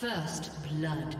First blood.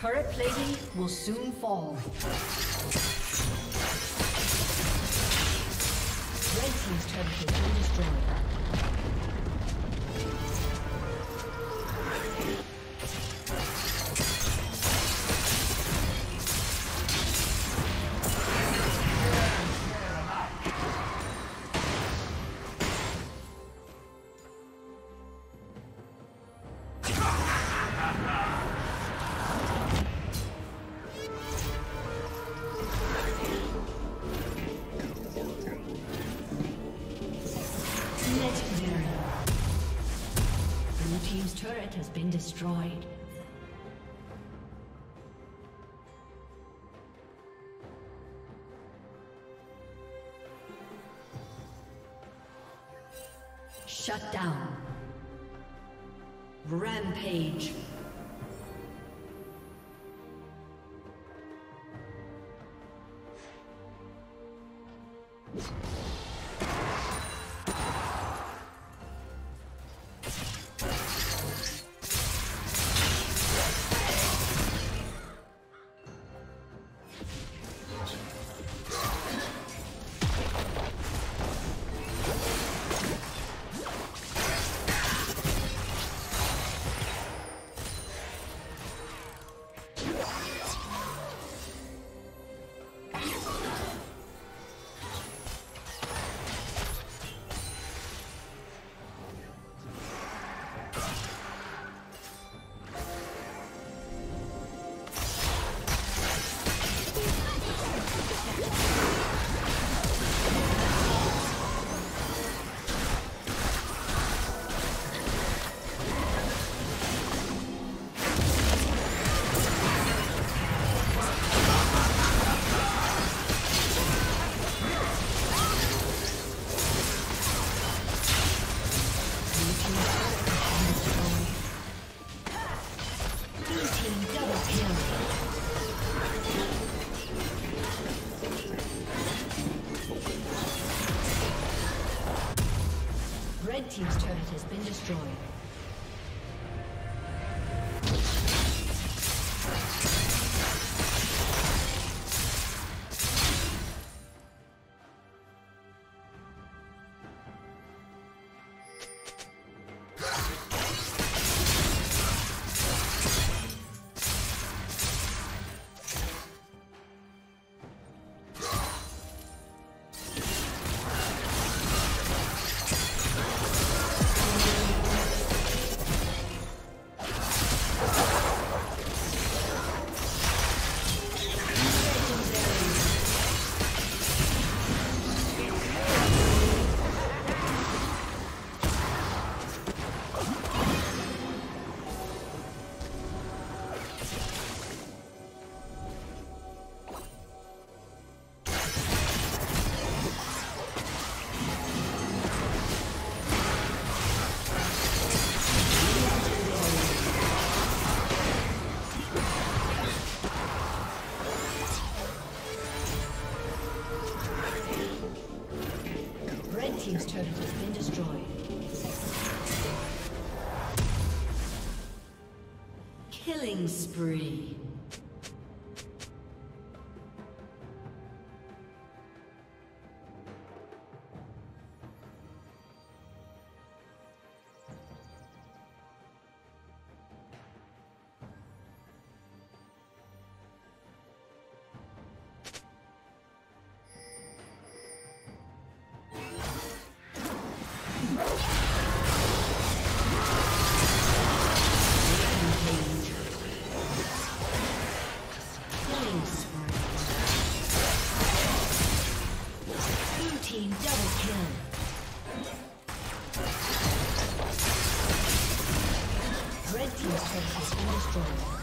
Turret plating will soon fall. Red team's turret has been destroyed. Has been destroyed. Shut down. Rampage. Team's turret has been destroyed. Team's turret has been destroyed. Killing spree. Red team's turret has been destroyed.